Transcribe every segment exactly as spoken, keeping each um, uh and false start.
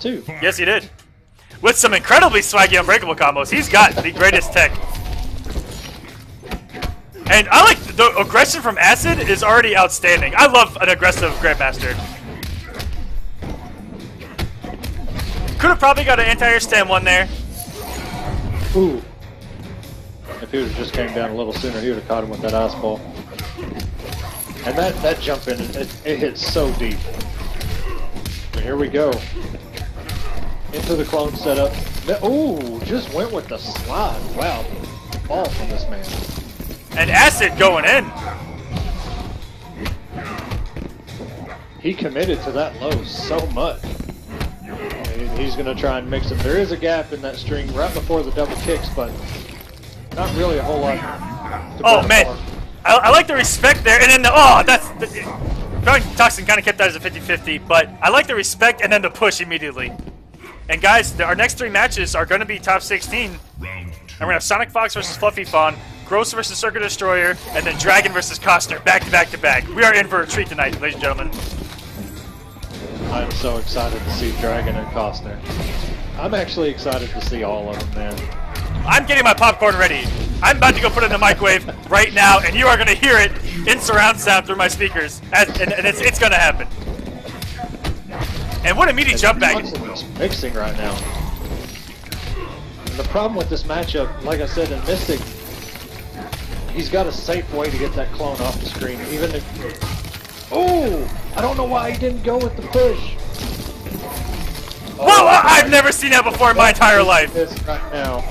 too. Yes, he did. With some incredibly swaggy Unbreakable combos, he's got the greatest tech. And I like the aggression from Acid is already outstanding. I love an aggressive Grandmaster. Could have probably got an anti-air stand one there. Ooh. If he would have just came down a little sooner, he would have caught him with that ice ball. And that, that jump in, it, it hits so deep. But here we go. Into the clone setup. Ooh, just went with the slide. Wow. Ball from this man. And Acid going in. He committed to that low so much. And he's going to try and mix it. There is a gap in that string right before the double kicks, but not really a whole lot. Oh, man. I, I like the respect there. And then the, oh, that's, the, BeyondToxin kind of kept that as a fifty fifty, but I like the respect and then the push immediately. And guys, the, our next three matches are going to be top sixteen. And we're going to have Sonic Fox versus Fluffy Fawn, Gross versus Circa Destroyer, and then Dragon versus Cossner, back to back to back. We are in for a treat tonight, ladies and gentlemen. I'm so excited to see Dragon and Cossner. I'm actually excited to see all of them, man. I'm getting my popcorn ready. I'm about to go put it in the microwave right now, and you are going to hear it in surround sound through my speakers, as, and, and it's, it's going to happen. And what a meaty and jump back. Mixing right now. And the problem with this matchup, like I said in Mystic, he's got a safe way to get that clone off the screen, even if... Oh! I don't know why he didn't go with the push! Oh, whoa! I've never seen that before in my entire life! Right now.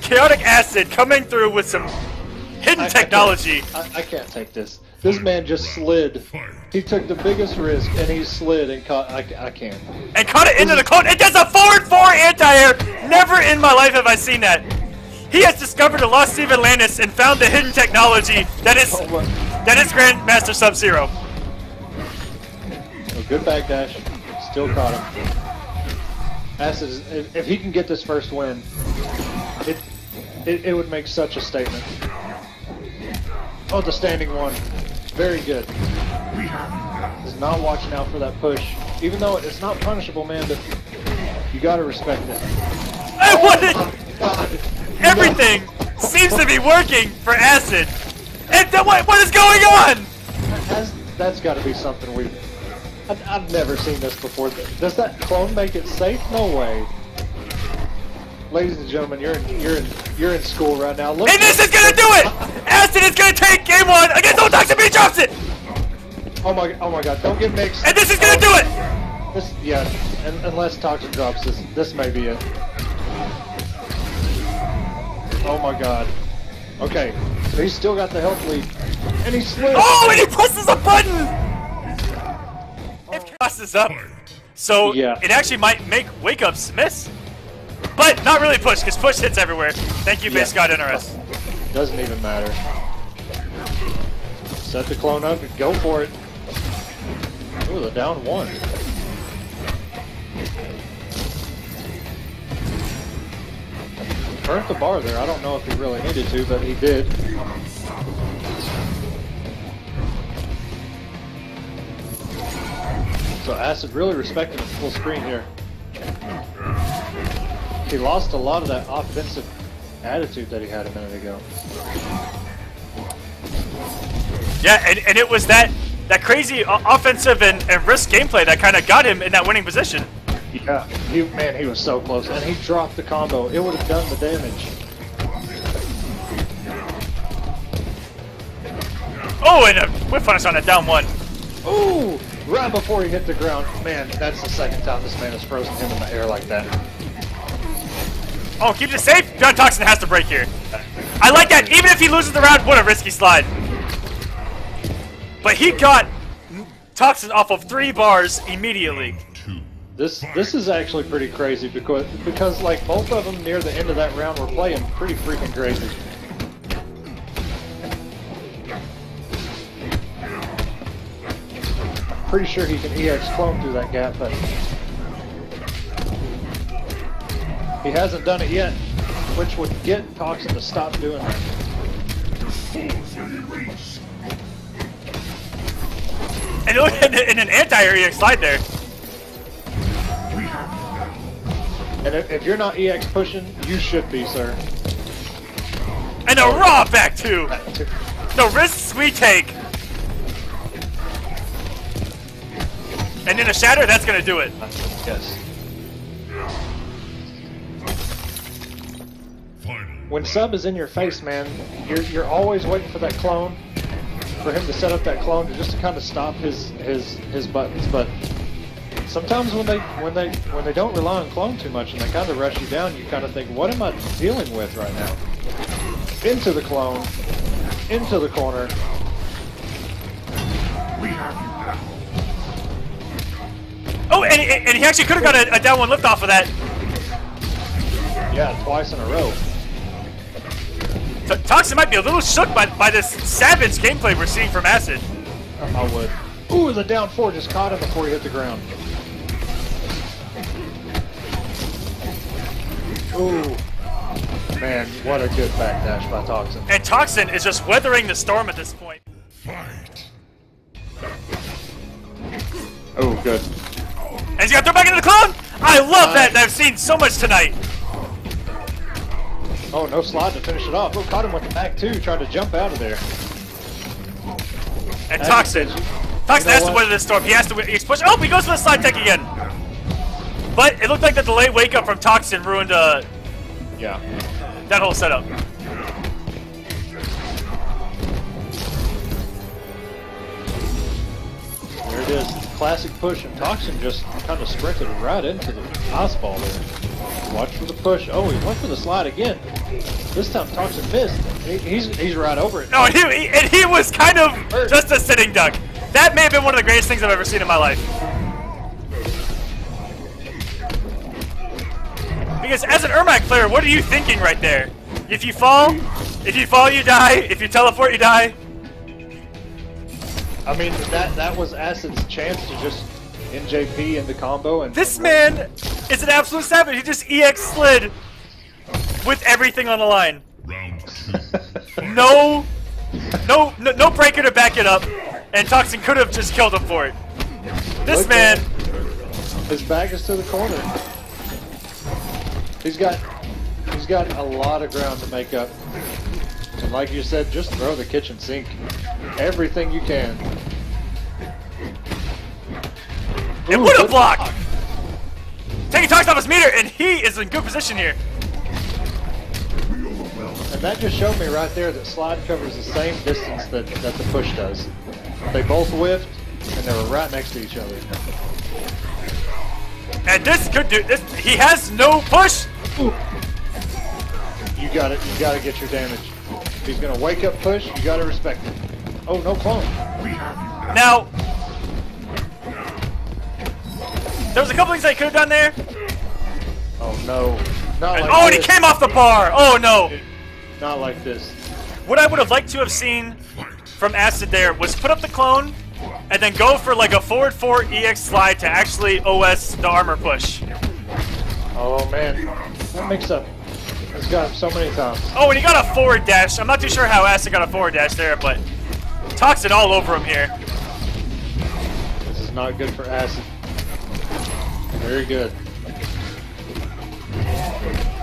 Chaotic Acid coming through with some hidden I, technology. I, I, I can't take this. This man just slid. He took the biggest risk, and he slid and caught... I, I can't. And caught it into the clone! It does a forward four anti-air! Never in my life have I seen that! He has discovered a lost Steve Atlantis and found the hidden technology that is oh, that is Grandmaster Sub Zero. So good backdash, still caught him. Acid is, if, if he can get this first win, it, it it would make such a statement. Oh, the standing one, very good. He's not watching out for that push, even though it's not punishable, man. But you gotta respect it. I want it. Everything seems to be working for Acid. And the, what, what is going on? That's, that's got to be something we've... I've, I've never seen this before. Does that clone make it safe? No way. Ladies and gentlemen, you're in, you're in, you're in school right now. Look, and this is gonna do it. Acid is gonna take game one against BeyondToxin. He drops it. Oh my, oh my God! Don't get mixed. And this is gonna do it. This, yeah. And, unless Toxin drops this, this may be it. Oh my God. Okay, so he's still got the health lead. And he slips. Oh, and he presses a button! It crosses up. So yeah. It actually might make Wake Ups miss. But not really push, because push hits everywhere. Thank you, yeah. Base God N R S. Doesn't even matter. Set the clone up and go for it. Ooh, the down one. Burnt the bar there. I don't know if he really needed to, but he did. So Acid really respecting the full screen here. He lost a lot of that offensive attitude that he had a minute ago. Yeah, and, and it was that, that crazy offensive and, and risk gameplay that kind of got him in that winning position. Yeah, he, man, he was so close, and he dropped the combo. It would have done the damage. Oh, and a whiff on us on a down one. Ooh, right before he hit the ground. Man, that's the second time this man has frozen him in the air like that. Oh, keep it safe. BeyondToxin has to break here. I like that. Even if he loses the round, what a risky slide. But he got Toxin off of three bars immediately. This this is actually pretty crazy because because like both of them near the end of that round were playing pretty freaking crazy. Pretty sure he can E X clone through that gap, but he hasn't done it yet, which would get Toxin to stop doing that. And look in an anti-E X slide there. And if, if you're not E X pushing, you should be, sir. And a raw back two! The risks we take! And in a shatter, that's gonna do it. Yes. When Sub is in your face, man, you're, you're always waiting for that clone, for him to set up that clone to just to kind of stop his his his buttons. But sometimes when they when they when they don't rely on clone too much and they kind of rush you down, you kind of think, what am I dealing with right now? Into the clone, into the corner. We have you now. Oh, and and he actually could have got a, a down one lift off of that. Yeah, twice in a row. Toxin might be a little shook by, by this savage gameplay we're seeing from Acid. I would. Ooh, the down four just caught him before he hit the ground. Ooh. Man, what a good backdash by Toxin. And Toxin is just weathering the storm at this point. Fight. Oh, good. And he's got to throw back into the clone! I love nice. that! I've seen so much tonight! Oh, no slide to finish it off. Oh, caught him with the back two, tried to jump out of there. And Toxin. Toxin has to weather this storm. He has to. He's pushing. Oh, he goes for the slide tech again. But it looked like the delayed wake up from Toxin ruined uh, yeah. that whole setup. There it is. Classic push. And Toxin just kind of sprinted right into the ice ball there. Watch for the push. Oh, he went for the slide again. This time Toxin missed. He, he's he's right over it. No, and he, he, and he was kind of just a sitting duck. That may have been one of the greatest things I've ever seen in my life. Because as an Ermac player, what are you thinking right there? If you fall, if you fall, you die. If you teleport, you die. I mean, that, that was Acid's chance to just N J P into combo. And this man is an absolute savage. He just E X slid with everything on the line. no, no, no, no breaker to back it up, and Toxin could have just killed him for it. This Look man, his back is to the corner. He's got, he's got a lot of ground to make up. And like you said, just throw the kitchen sink, everything you can. It would have blocked! Block. Taking Toxin off his meter, and he is in good position here. And that just showed me right there that slide covers the same distance that, that the push does. They both whiffed, and they were right next to each other. And this could do this. He has no push! Ooh. You gotta, you gotta get your damage. If he's gonna wake up push, you gotta respect him. Oh, no clone. Now... There was a couple things I could have done there. Oh no! Not like oh, and he came off the bar. Oh no! Not like this. What I would have liked to have seen from Acid there was put up the clone, and then go for like a forward four E X slide to actually O S the armor push. Oh man, that mix up. He's got him so many times. Oh, and he got a forward dash. I'm not too sure how Acid got a forward dash there, but Toxin all over him here. This is not good for Acid. Very good.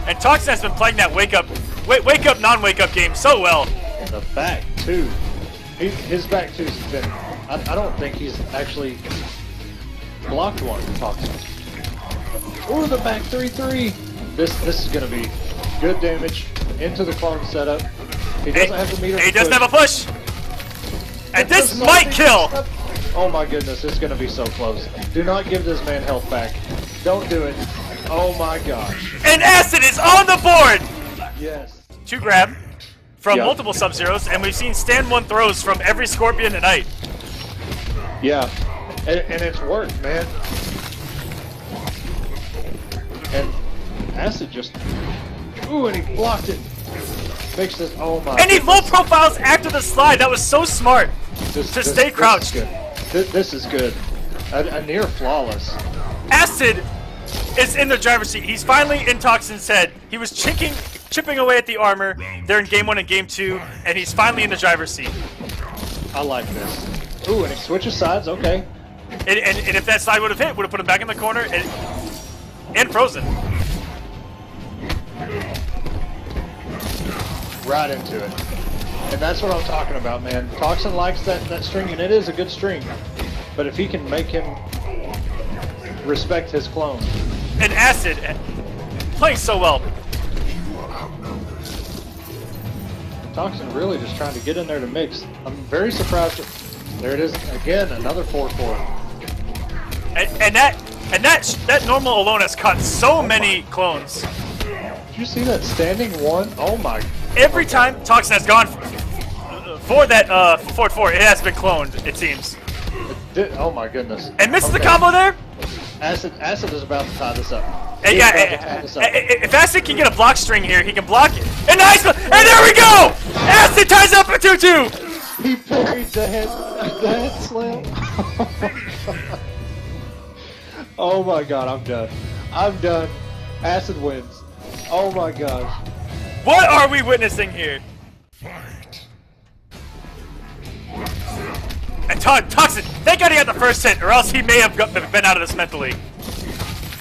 And Toxin has been playing that wake up, wait, wake up, non-wake up game so well. The back two, he, his back two's been. I, I don't think he's actually blocked one. Toxin. Or the back three three. This this is gonna be good damage into the clone setup. He doesn't have the meter. He doesn't have a push. And this might kill. Oh my goodness, it's gonna be so close. Do not give this man health back. Don't do it. Oh my gosh. And Acid is on the board! Yes. Two grab from yep. multiple Sub-Zeros, and we've seen stand one throws from every Scorpion tonight. Yeah, and, and it's worked, man. And Acid just... Ooh, and he blocked it. Makes this... Oh my... And he low profiles after the slide. That was so smart this, to this, stay crouched. This, this is good. A, a near flawless. Acid is in the driver's seat. He's finally in Toxin's head. He was chipping, chipping away at the armor there in game one and game two, and he's finally in the driver's seat. I like this. Ooh, and he switches sides. Okay. And, and, and if that slide would have hit, would have put him back in the corner and, and frozen. Right into it. And that's what I'm talking about, man. Toxin likes that, that string, and it is a good string. But if he can make him respect his clone. And Acid playing so well. Toxin really just trying to get in there to mix. I'm very surprised. At, there it is again, another four four. And, and that and that that normal alone has cut so oh many my. clones. Did you see that standing one? Oh my! Every okay. time Toxin has gone for, uh, for that uh, forward four, it has been cloned. It seems. It did, oh my goodness! And missed okay. the combo there. Acid Acid is about to tie this up. And yeah, and, this up. If Acid can get a block string here, he can block it. And nice, and there we go! Acid ties up at two two! He buried the head, the head slam. Oh my god, I'm done. I'm done. Acid wins. Oh my gosh. What are we witnessing here? Fight. And Toxin, thank god he got the first hit, or else he may have got, been out of this mentally.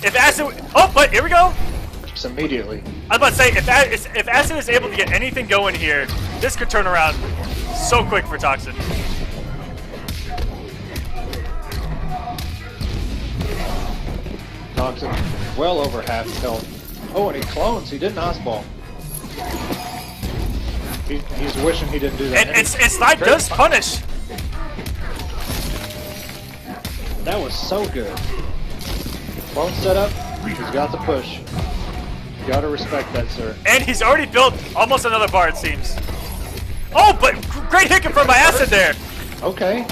If Acid, oh, but here we go. Just immediately. I was about to say, if, if Acid is able to get anything going here, this could turn around so quick for Toxin. Toxin, well over half health. Oh, and he clones. He didn't Iceball. He, he's wishing he didn't do that. And, and it's it's like does punish. That was so good. Clone setup. He's got the push. Gotta respect that, sir. And he's already built almost another bar, it seems. Oh, but great hiccup from my Acid there. Okay.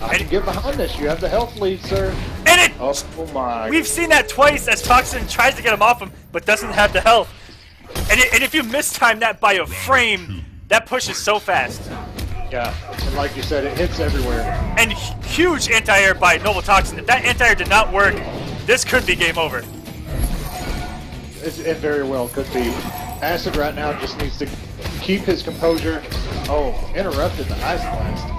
I and can get behind this. You have the health lead, sir. And it. Oh, oh my. We've seen that twice as Toxin tries to get him off him, but doesn't have the health. And, it, and if you mistime that by a frame, that pushes so fast. Yeah. And like you said, it hits everywhere. And huge anti-air by Noble Toxin. If that anti-air did not work, this could be game over. It very well could be. Acid right now just needs to keep his composure. Oh, interrupted the ice blast.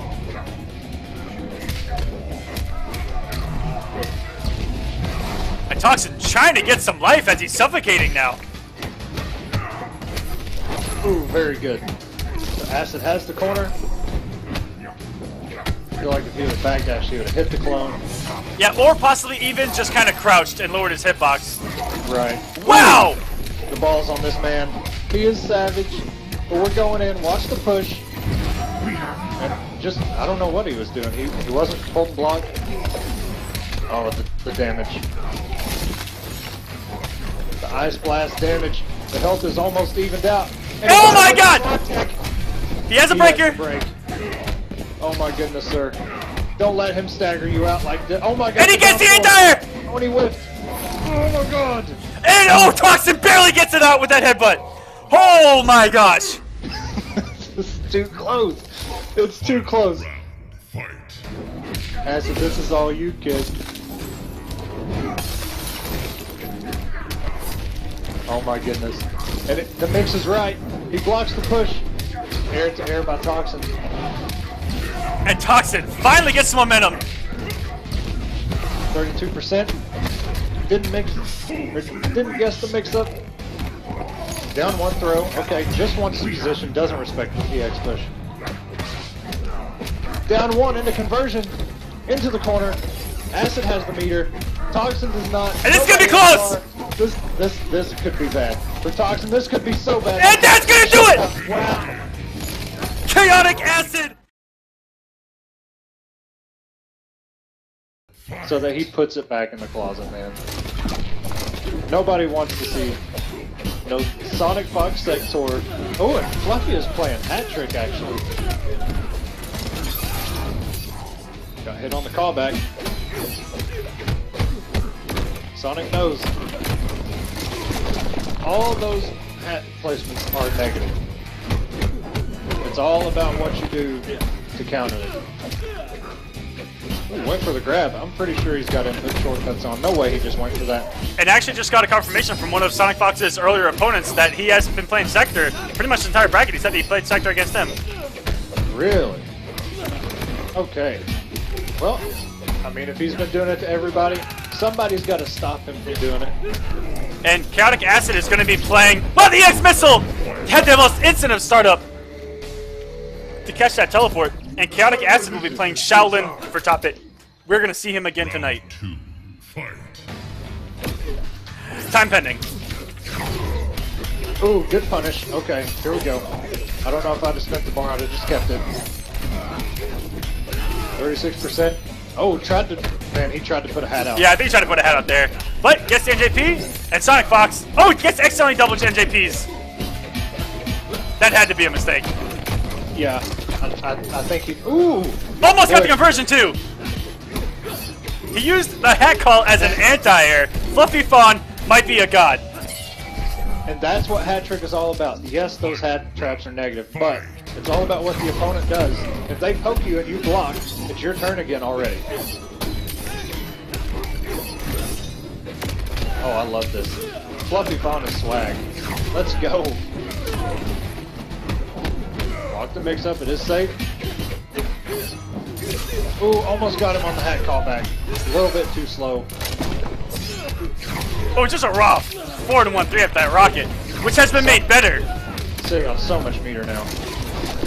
And Toxin trying to get some life as he's suffocating now. Ooh, very good. So Acid has the corner. I feel like if he would have backdashed, he would have hit the clone. Yeah, or possibly even just kind of crouched and lowered his hitbox. Right. Wow! Ooh. The ball's on this man. He is savage. But we're going in. Watch the push. And just, I don't know what he was doing. He, he wasn't holding block. Oh, the, the damage. The ice blast damage. The health is almost evened out. And oh my god! He has a he breaker! Has a break. Oh my goodness, sir. Don't let him stagger you out like that. Oh my god. And he gets the entire! Oh, and he whiffed. Oh my god. And oh, Toxin barely gets it out with that headbutt. Oh my gosh. It's too close. It's too close. Fight. Acid, this is all you, kid. Oh my goodness. And it, the mix is right. He blocks the push. Air to air by Toxin. And Toxin finally gets some momentum. thirty-two percent. Didn't mix. Didn't guess the mix up. Down one throw. Okay, just wants the position. Doesn't respect the P X push. Down one into conversion. Into the corner. Acid has the meter. Toxin does not. And this could be close. This this this could be bad for Toxin. This could be so bad. And that's gonna do it. Wow. Chaotic Acid. So that he puts it back in the closet, man. Nobody wants to see no Sonic Fox Sektor. Oh, and Fluffy is playing hat trick, actually. Got hit on the callback. Sonic knows. All those hat placements are negative. It's all about what you do to counter it. Ooh, went for the grab. I'm pretty sure he's got input shortcuts on. No way he just went for that. And actually just got a confirmation from one of Sonic Fox's earlier opponents that he hasn't been playing Sektor. Pretty much the entire bracket, he said he played Sektor against him. Really? Okay. Well, I mean, if he's been doing it to everybody, somebody's got to stop him from doing it. And Chaotic Acid is going to be playing... Oh, the X-Missile! Had the most instant of startup to catch that teleport. And Chaotic Acid will be playing Shaolin for top hit. We're going to see him again tonight. Time pending. Ooh, good punish. Okay, here we go. I don't know if I'd have spent the bar, I'd have just kept it. thirty-six percent. Oh, tried to... Man, he tried to put a hat out. Yeah, I think he tried to put a hat out there. But gets the N J P, and Sonic Fox... Oh, he gets accidentally double N J Ps. That had to be a mistake. Yeah, I, I, I think he... Ooh! Almost got the conversion, too! He used the hat call as an anti-air. Fluffy Fawn might be a god. And that's what hat trick is all about. Yes, those hat traps are negative, but it's all about what the opponent does. If they poke you and you block, it's your turn again already. Oh, I love this. Fluffy Fawn is swag. Let's go. Block the mix-up, it is safe. Ooh, almost got him on the hat callback. A little bit too slow. Oh, just a raw four to one three at that rocket, which has been made better. Sitting on so much meter now.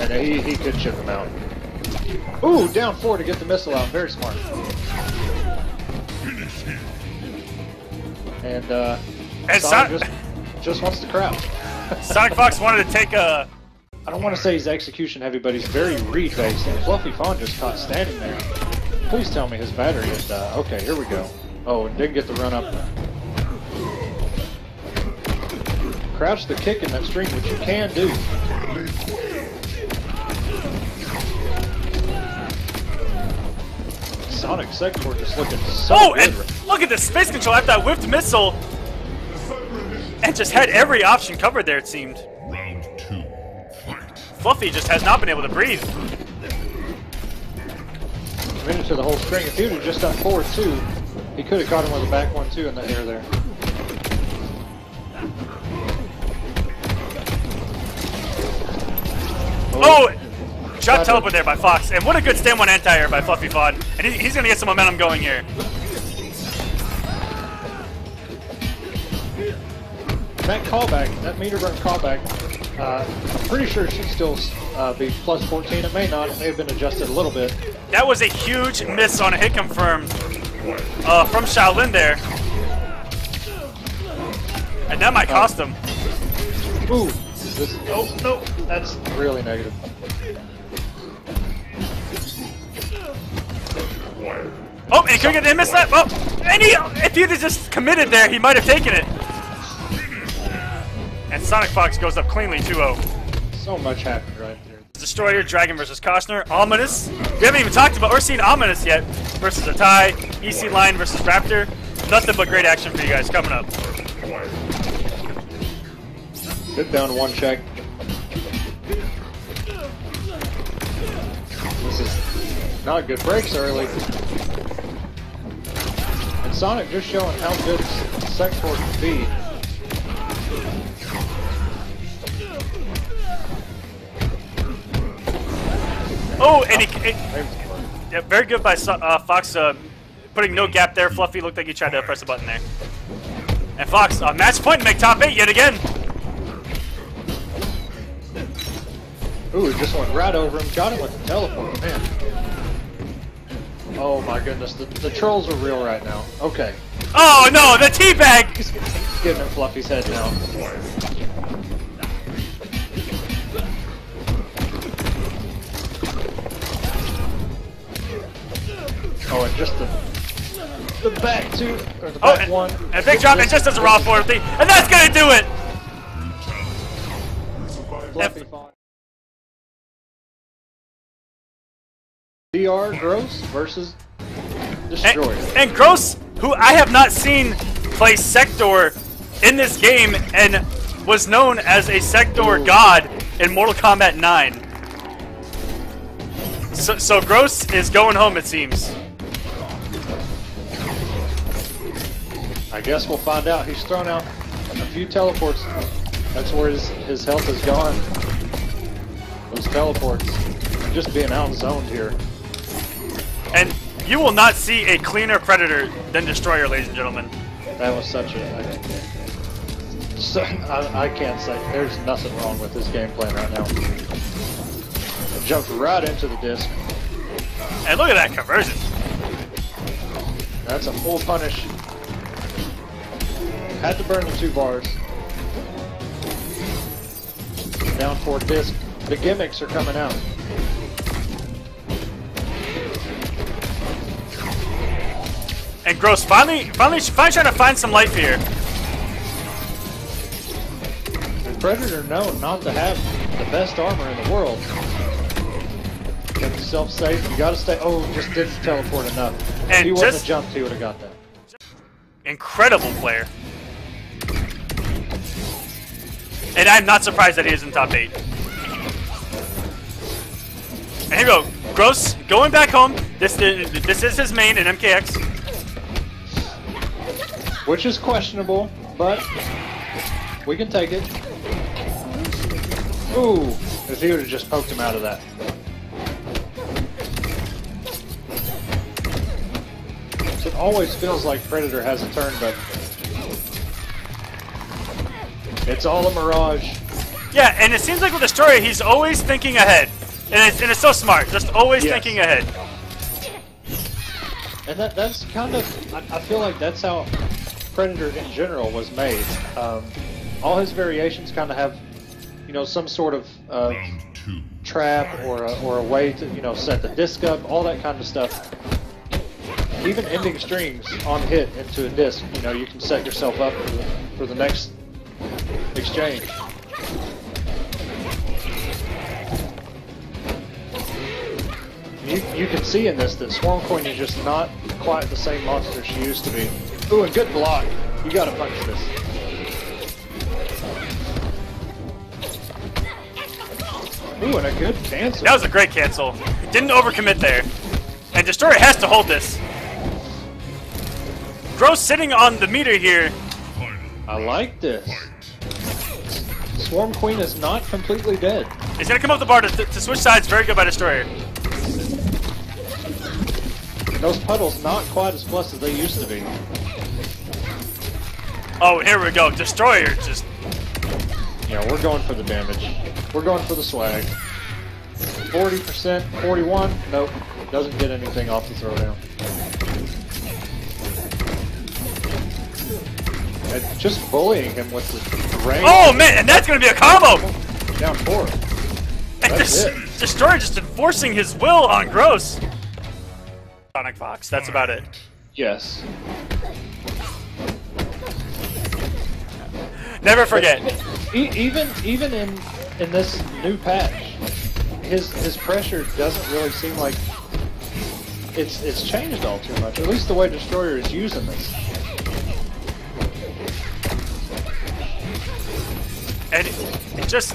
And he, he could chip him out. Ooh, down four to get the missile out. Very smart. And, uh, and Sonic Son just, just wants to crouch. Sonic Fox wanted to take a... I don't want to say he's execution heavy, but he's very read-based. And Fluffy Fawn just caught standing there. Please tell me his battery is... Uh, okay, here we go. Oh, and didn't get the run up. Crouch the kick in that string, which you can do. Sonic Sektor just looking so oh, good. And look at the space control after that whipped missile. And just had every option covered there, it seemed. Round two. Fight. Fluffy just has not been able to breathe. Committed to the whole string. If he would have just done forward two, he could have caught him with a back one too in the air there. Oh! oh Shot teleport there by Fox, and what a good stand one anti-air by Fluffy Fawn. And he, he's gonna get some momentum going here. That callback, that meter burn callback, uh, I'm pretty sure should still uh, be plus fourteen. It may not, it may have been adjusted a little bit. That was a huge miss on a hit confirm. Uh, from Shaolin there. And that might cost him. Ooh. This, oh, no. That's really negative. Oh, and could get the miss that. Oh, and he, if he had just committed there, he might have taken it. And Sonic Fox goes up cleanly two oh. So much happened right there. Destroyer, Dragon versus Cossner, Ominous. We haven't even talked about or seen Ominous yet versus a tie. E C Lion versus Raptor. Nothing but great action for you guys coming up. Good down one check. This is not good breaks early. And Sonic just showing how good Sektor can be. Oh, and he, it, yeah, very good by uh, Fox, uh, putting no gap there. Fluffy looked like he tried to press a button there. And Fox, uh, match point to make top eight yet again. Ooh, it just went right over him. Got him with the teleport, man. Oh my goodness, the, the trolls are real right now. Okay. Oh no, the teabag! He's getting in Fluffy's head now. Oh, and just the, the back two, or the back oh, and, one. And big drop, it just does a raw forward thing, and that's going to do it! Fluffy Fawn. D R Gross versus Destroyer. And, and Gross, who I have not seen play Sektor in this game, and was known as a Sektor Ooh. god in Mortal Kombat nine. So, so Gross is going home, it seems. I guess we'll find out. He's thrown out a few teleports. That's where his, his health is gone. Those teleports. I'm just being out-zoned here. And you will not see a cleaner Predator than Destroyer, ladies and gentlemen. That was such a... So, I, I can't say. There's nothing wrong with this game plan right now. I jumped right into the disc. And look at that conversion. That's a full punish. Had to burn the two bars. Down four disc. The gimmicks are coming out. And Gross finally, finally, finally trying to find some life here. Predator known not to have the best armor in the world. Get yourself safe. You gotta stay. Oh, just didn't teleport enough. And if he wasn't just jumped, he would have got that. Incredible player. And I'm not surprised that he is in top eight. And here we go. Gross going back home. This is, this is his main in M K X, which is questionable, but we can take it. Ooh, if he would have just poked him out of that. It always feels like Predator has a turn, but it's all a mirage. Yeah, and it seems like with Destroyer, he's always thinking ahead. And it's, and it's so smart, just always yes. thinking ahead. And that, that's kind of, I, I feel like that's how Predator in general was made. Um, all his variations kind of have, you know, some sort of uh, trap or a, or a way to, you know, set the disc up, all that kind of stuff. Even ending strings on hit into a disc, you know, you can set yourself up for the, for the next exchange. You, you can see in this that Swarmcoin is just not quite the same monster she used to be. Ooh, and good block. You gotta punch this. Ooh, and a good cancel. That was a great cancel. Didn't overcommit there. And Destroyer has to hold this. Gross sitting on the meter here. I like this. Swarm Queen is not completely dead. He's gonna come up the bar to, to switch sides. Very good by Destroyer. Those puddles not quite as plus as they used to be. Oh, here we go. Destroyer just... Yeah, we're going for the damage. We're going for the swag. forty percent, forty-one. Nope. Doesn't get anything off the throwdown. And just bullying him with the range. Oh man, and that's gonna be a combo! Down four. And that's it. Destroyer just enforcing his will on Gross. Sonic Fox, that's about it. Yes. Never forget. But even even in in this new patch, his his pressure doesn't really seem like It's it's changed all too much, at least the way Destroyer is using this. And it, it just,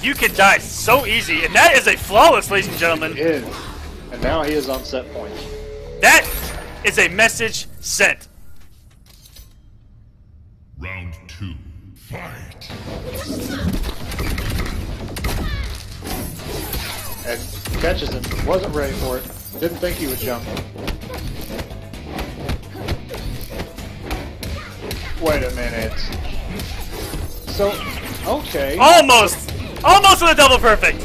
you can die so easy, and that is a flawless, ladies and gentlemen. It is. And now he is on set point. That is a message sent. Round two, fight. And catches him, wasn't ready for it. Didn't think he would jump. Wait a minute. So, okay. Almost! Almost with a double perfect!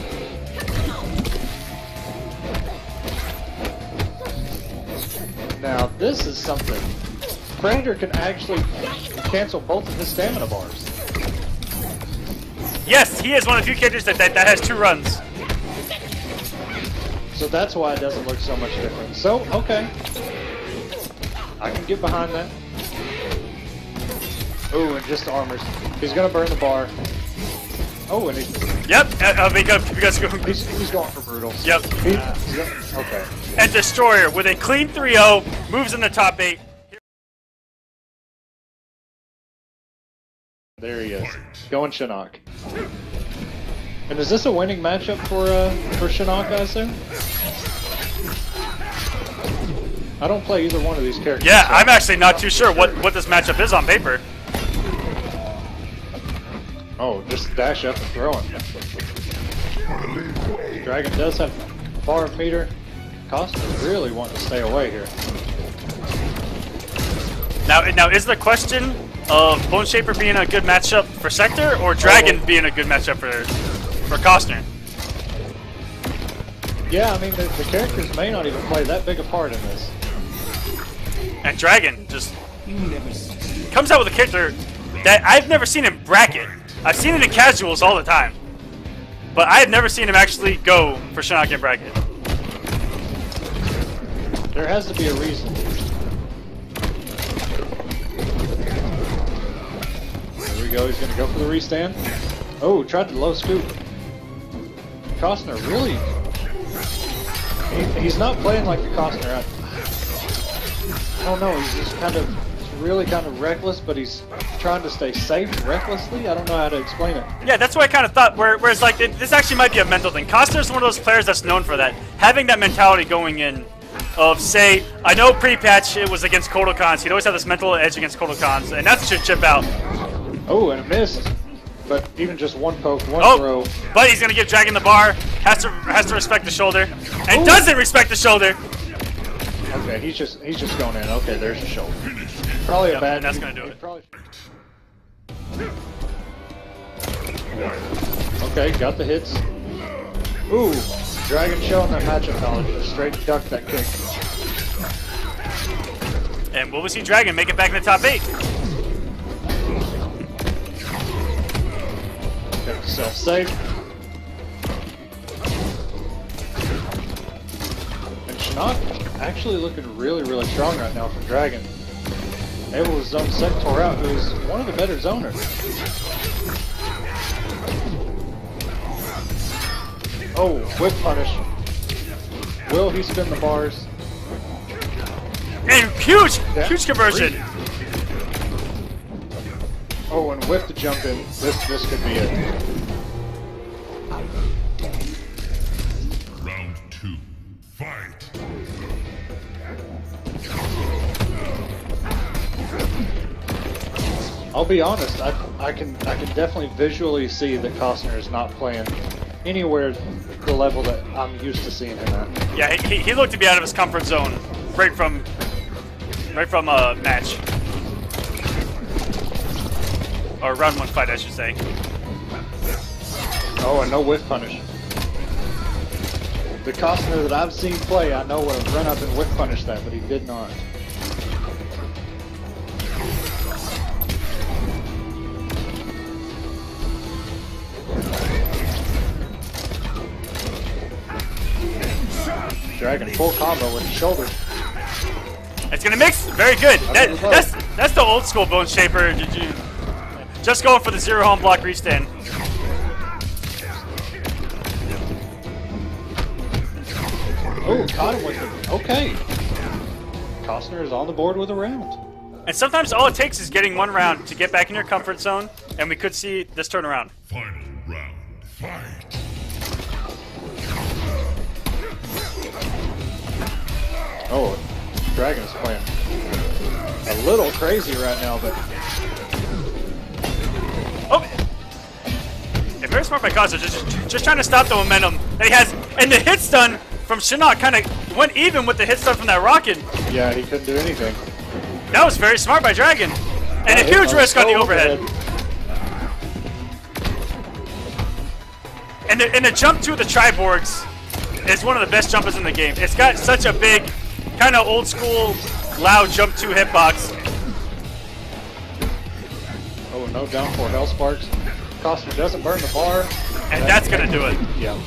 Now, this is something. Predator can actually cancel both of his stamina bars. Yes, he is one of the few characters that, that, that has two runs. So that's why it doesn't look so much different. So, okay. I can get behind that. Ooh, and just armors. He's gonna burn the bar. Oh, and he... Yep, uh, because, because... He's, he's going for brutal. Yep. He, uh, yep. Okay. And Destroyer, with a clean three oh, moves in the top eight. There he is. Going Shinnok. And is this a winning matchup for uh, for Shinnok, I assume? I don't play either one of these characters. Yeah, so I'm actually not too sure what, what this matchup is on paper. Oh, just dash up and throw him. Dragon does have bar of meter. Cossner really wants to stay away here. Now, now is the question of Bone Shaper being a good matchup for Sektor or Dragon oh. being a good matchup for for Cossner? Yeah, I mean, the, the characters may not even play that big a part in this. And Dragon just comes out with a character that I've never seen in bracket. I've seen it in casuals all the time, but I have never seen him actually go for Shinnok in bracket. There has to be a reason. There we go, he's gonna go for the restand. Oh, tried to low scoop. Cossner really... He, he's not playing like the Cossner. I, I don't know, he's just kind of... really kind of reckless, but he's trying to stay safe recklessly. I don't know how to explain it. Yeah, that's what I kind of thought, where, whereas like it, this actually might be a mental thing. Cossner's one of those players that's known for that, having that mentality going in of, say, I know pre-patch it was against Kotal Kahn, so he'd always have this mental edge against Kotal Kahn, and that should chip out. Oh, and a missed, but even just one poke, one oh, throw. But he's going to give Dragon the bar, has to has to respect the shoulder, and Ooh. doesn't respect the shoulder. Okay, he's just he's just going in. Okay, there's the shoulder. Probably yep, a bad. That's he, gonna do it. Probably... Okay, got the hits. Ooh, Dragon showing their matchup knowledge. Just straight duck that kick. And will we see Dragon make it back in the top eight? Got himself safe. And Shinnok actually looking really, really strong right now for Dragon. Able to zone Sektor out, who's one of the better zoners. Oh, whip punish. Will he spin the bars? And huge, That's huge conversion. Three. Oh, and whip the jump in. This, this could be it. Round two, fight. I'll be honest, I, I can I can definitely visually see that Cossner is not playing anywhere the level that I'm used to seeing him at. Yeah, he, he looked to be out of his comfort zone right from right from a match. Or round one fight, I should say. Oh, and no whiff punish. The Cossner that I've seen play, I know would have run up and whiff punish that, but he did not. Dragon full combo with the shoulder. It's gonna mix. Very good. That, that's that's the old school Bone Shaper. Did you just going for the zero home block restand? Oh, caught him with it. Okay. Cossner is on the board with a round. And sometimes all it takes is getting one round to get back in your comfort zone, and we could see this turnaround. Final round, fight. Oh, Dragon is playing a little crazy right now, but... Oh! And very smart by Cossner, just, just trying to stop the momentum that he has. And the hit stun from Shinnok kind of went even with the hit stun from that rocket. Yeah, he couldn't do anything. That was very smart by Dragon. And uh, a huge risk so on the overhead. overhead. And, the, and the jump to the Triborgs is one of the best jumpers in the game. It's got such a big... kind of old school, loud jump two hitbox. Oh, no down for Hell Sparks. Cossner doesn't burn the bar. And that's, that's going to do it. Yeah.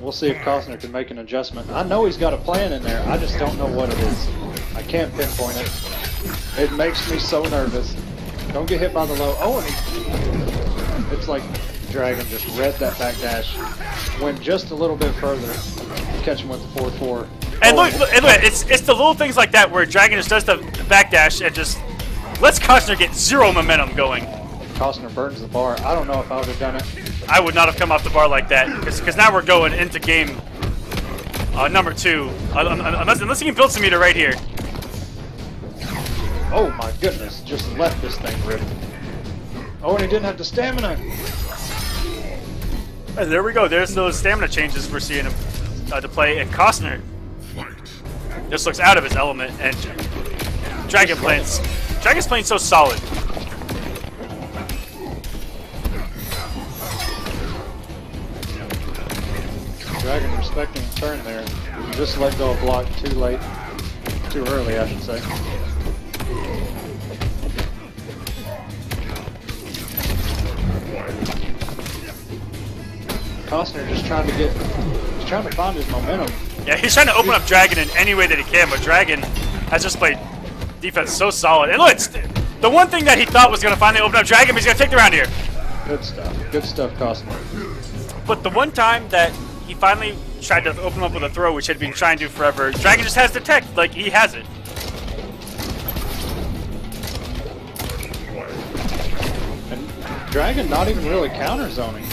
We'll see if Cossner can make an adjustment. I know he's got a plan in there. I just don't know what it is. I can't pinpoint it. It makes me so nervous. Don't get hit by the low. Oh, and he... It's like... Dragon just read that back dash, went just a little bit further, catch him with the four four. And look, look, and look, it's it's the little things like that where Dragon just does the back dash and just lets Cossner get zero momentum going. Cossner burns the bar. I don't know if I would have done it. I would not have come off the bar like that, because now we're going into game uh, number two. Unless, unless he can build some meter right here. Oh my goodness, just left this thing ripped. Oh, and he didn't have the stamina. And there we go. There's those stamina changes we're seeing him uh, to play. And Cossner just looks out of his element, and Dragon Plane's Dragon's playing so solid. Dragon respecting the turn there. He just let go of block too late. Too early, I should say. Cossner just trying to get, he's trying to find his momentum. Yeah, he's trying to open up Dragon in any way that he can, but Dragon has just played defense so solid. And look, it's the one thing that he thought was going to finally open up Dragon, but he's going to take the round here. Good stuff. Good stuff, Cossner. But the one time that he finally tried to open up with a throw, which had been trying to do forever, Dragon just has detect. Like, he has it. And Dragon not even really counter-zoning.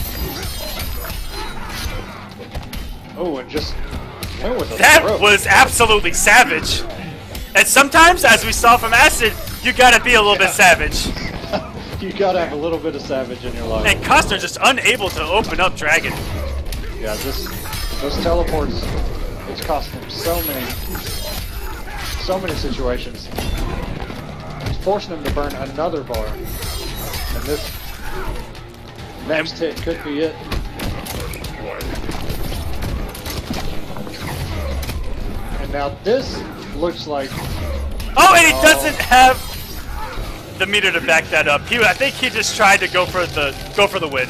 Oh, and just went with a that throw. Was absolutely savage. And sometimes, as we saw from Acid, you gotta be a little yeah. bit savage. You gotta have a little bit of savage in your life. And Cossner just unable to open up Dragon. Yeah, just those teleports, it's cost him so many, so many situations. It's forcing him to burn another bar. And this next hit could be it. And now this looks like... Oh, and he oh. doesn't have the meter to back that up. He, I think he just tried to go for the go for the win.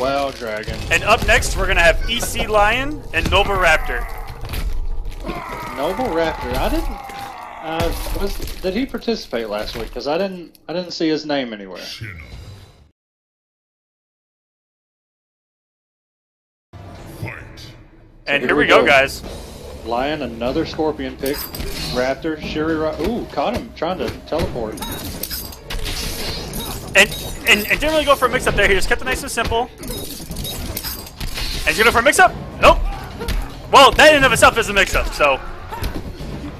Wow, Dragon. And up next, we're going to have E C Lion and Noble Raptor. Noble Raptor, I didn't... Uh, was, did he participate last week? Because I didn't, I didn't see his name anywhere. Shinnok. And so here, here we go, go, guys. Lion, another Scorpion pick. Raptor, Shirai Ryu. Ooh, caught him trying to teleport. And, and, and didn't really go for a mix-up there. He just kept it nice and simple. And did you go for a mix-up? Nope. Well, that in and of itself is a mix-up, so.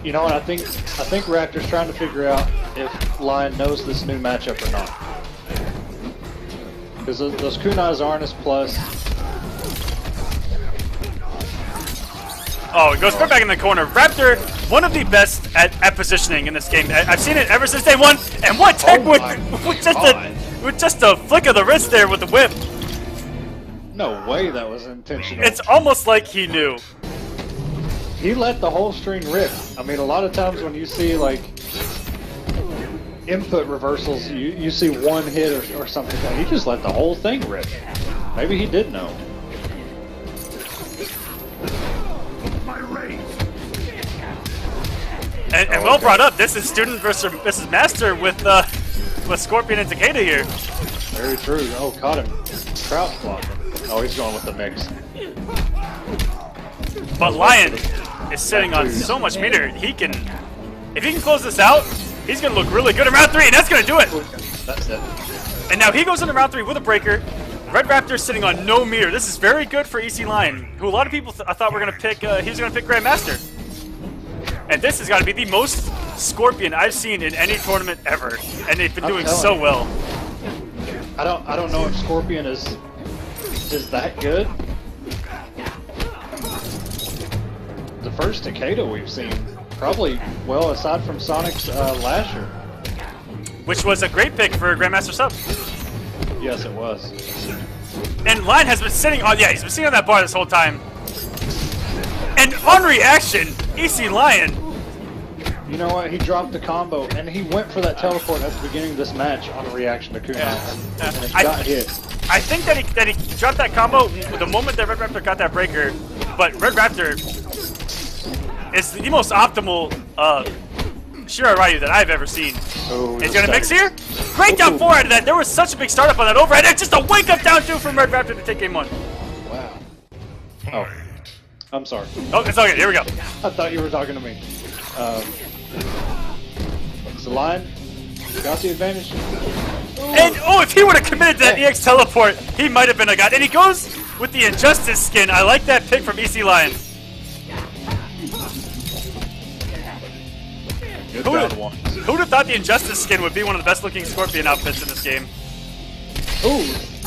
You know what, I think I think Raptor's trying to figure out if Lion knows this new matchup or not. Because those kunais aren't as plus. Oh, it goes right back in the corner. Raptor, one of the best at, at positioning in this game. I've seen it ever since day one. And what tech oh with, with, just a, with just a flick of the wrist there with the whip. No way that was intentional. It's almost like he knew. He let the whole string rip. I mean, a lot of times when you see, like, input reversals, you, you see one hit or, or something. He just let the whole thing rip. Maybe he did know. And, and oh, well okay. brought up, this is student versus this is master with uh, with Scorpion and Takeda here. Very true. Oh, caught him. Crouch block. Oh, he's going with the mix. But Lion is sitting on so much meter. He can, if he can close this out, he's gonna look really good in round three, and that's gonna do it. That's it. And now he goes into round three with a breaker. Red Raptor sitting on no meter. This is very good for E C Lion, who a lot of people th I thought were gonna pick. Uh, he was gonna pick Grandmaster. And this has got to be the most Scorpion I've seen in any tournament ever, and they've been I'm doing so you. well. I don't, I don't know if Scorpion is is that good. The first Takeda we've seen, probably well aside from Sonic's uh, Lasher, which was a great pick for Grandmaster Sub. Yes, it was. And Lion has been sitting on, yeah, he's been sitting on that bar this whole time. And on reaction, E C Lion. You know what? He dropped the combo, and he went for that teleport at the beginning of this match on a reaction to Kunai. Yeah. And, and I, got hit. I think that he that he dropped that combo the moment that Red Raptor got that breaker. But Red Raptor is the most optimal uh, Shirai Ryu that I've ever seen. Oh, he's gonna mix here. Great down four out of that. There was such a big startup on that overhead. It's just a wake up down two from Red Raptor to take game one. Wow. Oh. I'm sorry. Oh, it's okay. Here we go. I thought you were talking to me. Um, so Lion got the advantage. Ooh. And oh, if he would have committed to that yeah. E X teleport, he might have been a god. And he goes with the Injustice skin. I like that pick from E C Lion. Good who would one. Who would have thought the Injustice skin would be one of the best looking Scorpion outfits in this game? Ooh.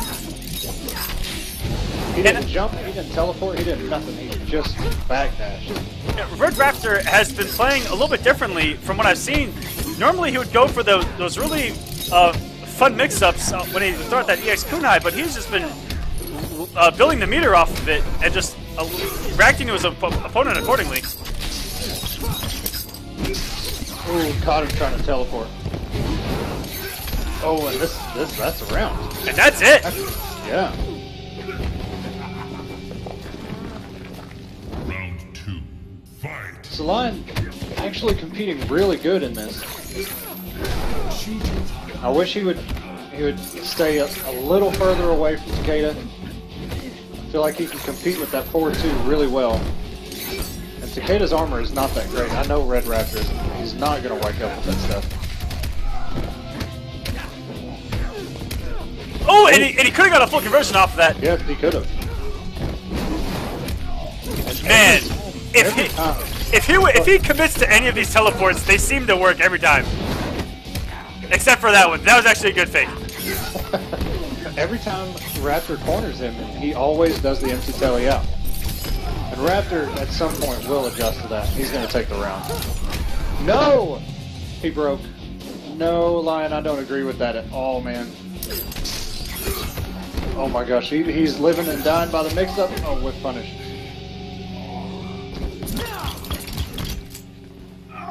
He didn't and, jump, he didn't teleport, he didn't nothing, he just backdashed. Red Raptor has been playing a little bit differently from what I've seen. Normally he would go for those, those really uh, fun mix-ups uh, when he would throw out that E X Kunai, but he's just been uh, building the meter off of it and just uh, reacting to his op opponent accordingly. Ooh, caught him trying to teleport. Oh, and this, this that's a round. And that's it! That's, yeah. Round two, fight. Salon actually competing really good in this. I wish he would he would stay a, a little further away from Takeda. I feel like he can compete with that four two really well. And Takeda's armor is not that great. I know Red Raptor is, he's not gonna wake up with that stuff. Oh, and he, and he could've got a full conversion off of that. Yeah, he could've. Man, if he, if he if he commits to any of these teleports, they seem to work every time. Except for that one. That was actually a good fake. Every time Raptor corners him, he always does the empty telly out. And Raptor, at some point, will adjust to that. He's going to take the round. No! He broke. No, Lion, I don't agree with that at all, man. Oh my gosh, he, he's living and dying by the mix-up. Oh, with punish.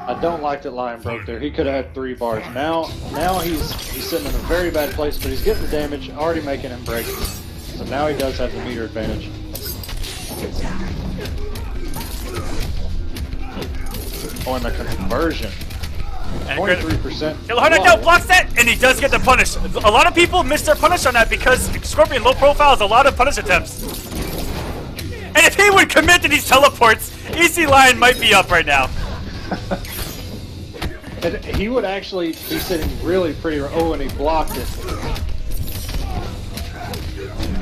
I don't like that Lion broke there. He could have had three bars. Now now he's he's sitting in a very bad place, but he's getting the damage, already making him break. So now he does have the meter advantage. Oh, and the conversion. twenty-three percent. Ilharnakdell blocks that, and he does get the punish. A lot of people miss their punish on that because Scorpion low profiles a lot of punish attempts. And if he would commit to these teleports, E C Lion might be up right now. And he would actually be sitting really pretty. Oh, and he blocked it.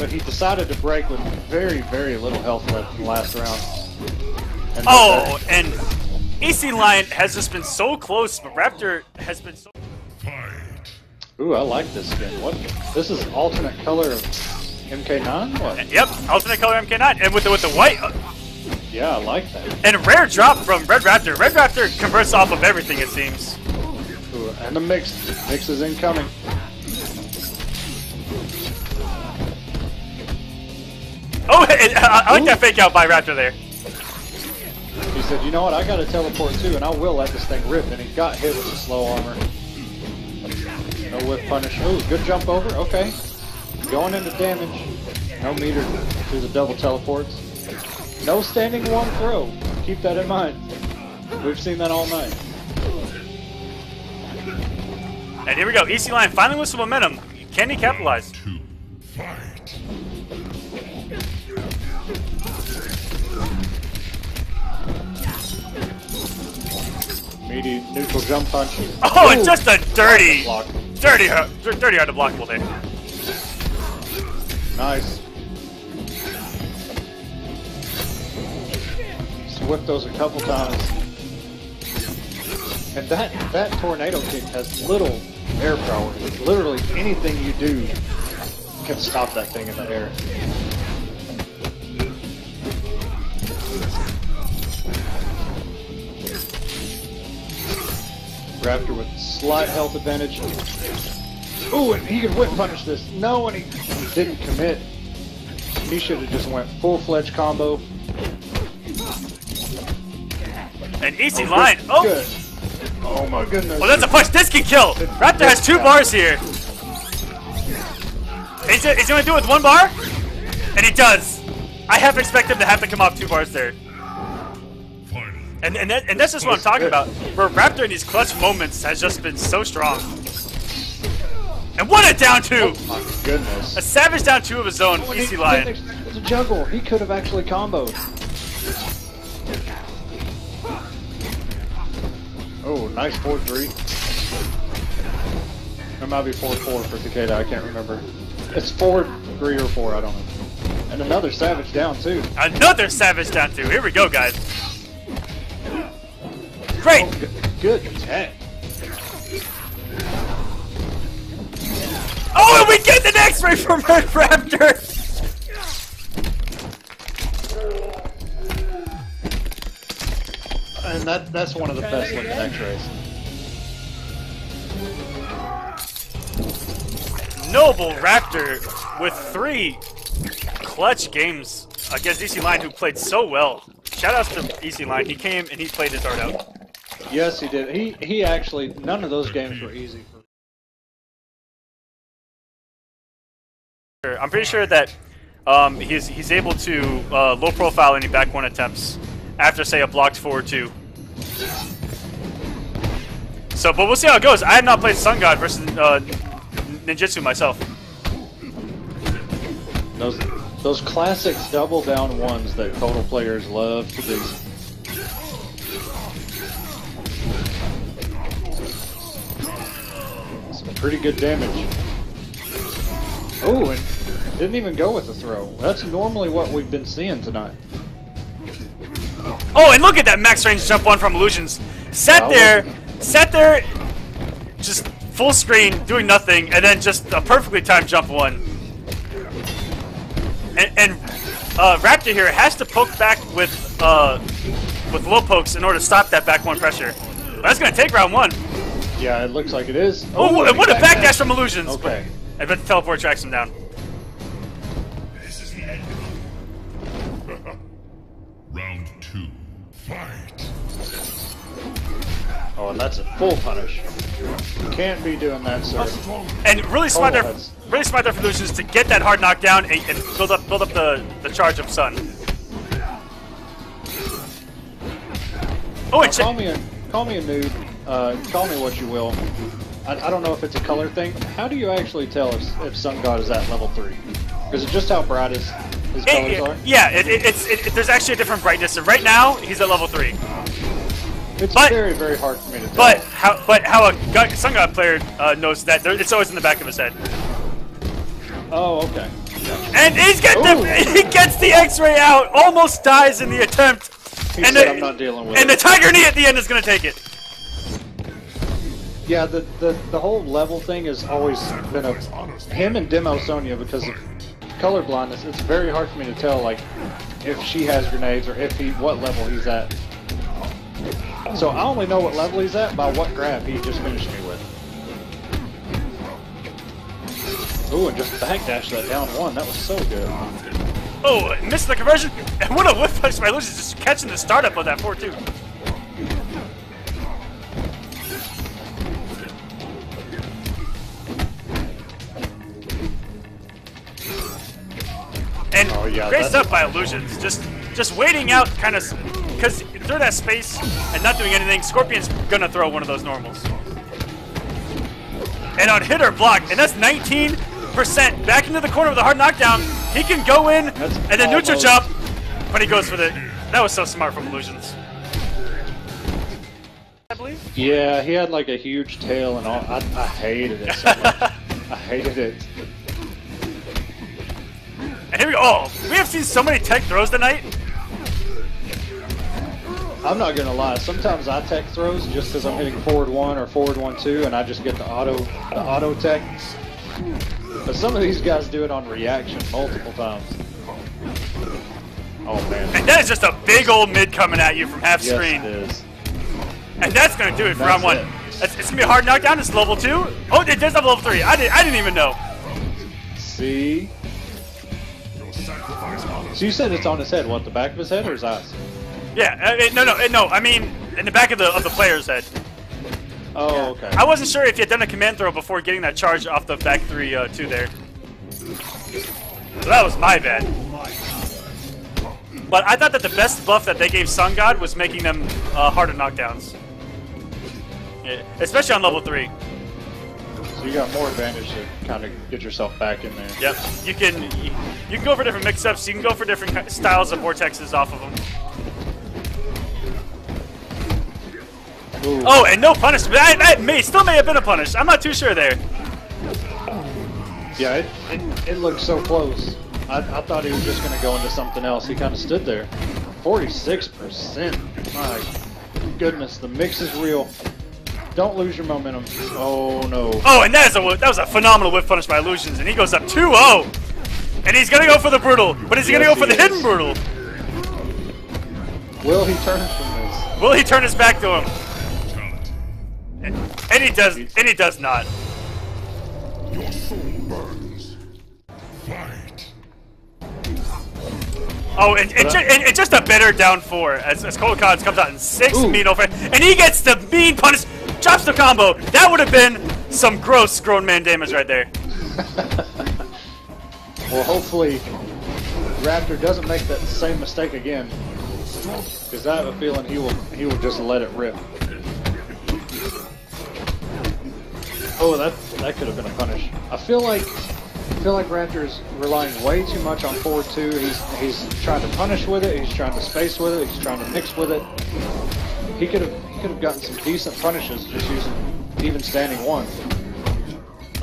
But he decided to break with very, very little health left in the last round. And oh, and E C Lion has just been so close, but Raptor has been so... Fight. Ooh, I like this skin. What? This is alternate color of M K nine? What? Yep, alternate color M K nine. And with the, with the white... Yeah, I like that. And rare drop from Red Raptor. Red Raptor converts off of everything, it seems. Ooh, and the mix. Mix is incoming. Oh, and I, I like Ooh. that fake out by Raptor there. He said, you know what, I gotta teleport too, and I will let this thing rip. And he got hit with the slow armor. No whip punish. Ooh, good jump over. Okay. Going into damage. No meter through the double teleports. No standing one throw. Keep that in mind. We've seen that all night. And here we go. E C Lion finally with some momentum. Can he capitalize? Two, fight. Meaty neutral jump punch. Oh, ooh, it's just a dirty, hard dirty, dirty hard to blockable there. Nice. Whipped those a couple times, and that that tornado kick has little air power. Literally anything you do can stop that thing in the air. Raptor with slight health advantage. Ooh, and he could whip punish this. No, and he didn't commit. He should have just went full-fledged combo. And E C Lion, oh! Good. Oh my goodness. Well, that's a push, this can kill! Raptor has two bars here. Is he, is he gonna do it with one bar? And he does. I half expect him to have to come off two bars there. And and, that, and that's just what I'm talking about. Where Raptor in these clutch moments has just been so strong. And what a down two! Oh my goodness. A savage down two of his own, oh, E C Lion. He didn't expect to juggle, he could have actually comboed. Oh, nice four three. It might be four four for Takeda, I can't remember. It's four three or four, I don't know. And another savage down too. Another savage down too. Here we go, guys. Great! Oh, good attack. Oh, and we get the next ray from Red Raptor! and that, that's one of the best looking X-rays. Noble Raptor with three clutch games against E C Lion, who played so well. Shout outs to E C Lion. He came and he played his heart out. Yes, he did. He he actually, none of those games were easy for me. I'm pretty sure that um, he's he's able to uh, low profile any back one attempts after, say, a blocked forward two. So, but we'll see how it goes. I have not played Sun God versus uh, Ninjutsu myself. Those those classic double down ones that Kotal players love to do. Pretty good damage. Oh, and didn't even go with the throw. That's normally what we've been seeing tonight. Oh, and look at that max range jump one from Illusions. Sat there, sat there, just full screen, doing nothing, and then just a perfectly timed jump one. And, and uh, Raptor here has to poke back with uh, with low pokes in order to stop that back one pressure. That's gonna take round one. Yeah, it looks like it is. Oh, and what a backdash from Illusions! Okay. But I bet the teleport tracks him down. This is the end of it. Round two, fight! Oh, and that's a full punish. You can't be doing that, sir. And really smart there, really smart there for Illusions to get that hard knockdown and, and build up, build up the the charge of Sun. Oh, and call me a, call me a noob. Uh, call me what you will. I, I don't know if it's a color thing. How do you actually tell if, if Sun God is at level three? Is it just how bright his, his colors it, it, are? Yeah, it, it, it's, it, it, there's actually a different brightness. So right now, he's at level three. It's but, very, very hard for me to tell. But how, but how a God, Sun God player uh, knows that, it's always in the back of his head. Oh, okay. Gotcha. And he's got the, he gets the X-ray out, almost dies in the attempt. He and said, the, I'm not dealing with and it. The Tiger Knee at the end is going to take it. Yeah, the, the the whole level thing has always been a him and Demo Sonia, because of color blindness. It's very hard for me to tell, like, if she has grenades or if he what level he's at. So I only know what level he's at by what grab he just finished me with. Ooh, and just backdash that down one. That was so good. Oh, missed the conversion. What a whiff punch by Lucius, just catching the startup of that four two. And oh, yeah, great stuff by Illusions, just just waiting out, kind of, because through that space and not doing anything, Scorpion's gonna throw one of those normals. And on hit or block, and that's nineteen percent. Back into the corner with a hard knockdown, he can go in that's and then neutral jump, but he goes for the. That was so smart from Illusions. I believe. Yeah, he had like a huge tail and all. I, I hated it so much. I hated it. And here we go. Oh, we have seen so many tech throws tonight. I'm not gonna lie. Sometimes I tech throws just because I'm hitting forward one or forward one two, and I just get the auto, the auto tech. But some of these guys do it on reaction multiple times. Oh man. And that is just a big old mid coming at you from half screen. Yes, it is. And that's gonna do it for round one. That's, it's gonna be a hard knockdown. It's level two. Oh, it does have level three. I did. I didn't even know. See. So you said it's on his head. What, the back of his head or his eyes? Yeah, it, no, no, it, no. I mean, in the back of the of the player's head. Oh, yeah. Okay. I wasn't sure if he had done a command throw before getting that charge off the back three uh, two there. So that was my bad. But I thought that the best buff that they gave Sun God was making them uh, harder knockdowns, yeah, especially on level three. You got more advantage to kind of get yourself back in there. Yep, you can you, you can go for different mix-ups. You can go for different styles of vortexes off of them. Ooh. Oh, and no punish. That, that may still may have been a punish. I'm not too sure there. Yeah, it it, it looked so close. I, I thought he was just going to go into something else. He kind of stood there. forty-six percent. My goodness, the mix is real. Don't lose your momentum. Oh no. Oh, and that, is a, that was a phenomenal whiff punish by Illusions, and he goes up two oh. And he's gonna go for the brutal, but is he yes, gonna go he for is. the hidden brutal? Will he turn from this? Will he turn his back to him? And he does. And he does not. Your soul burns. Fight. Oh, and, and, ju and, and just a better down four as, as Kotal Kahn comes out in six. Ooh. Mean over, and he gets the mean punish. Drops the combo. That would have been some gross grown man damage right there. Well, hopefully Raptor doesn't make that same mistake again, because I have a feeling he will he will just let it rip. Oh, that that could have been a punish. I feel like I feel like Raptor's relying way too much on forward two. He's he's trying to punish with it. He's trying to space with it. He's trying to mix with it. He could have he could have gotten some decent punishes just using even standing one.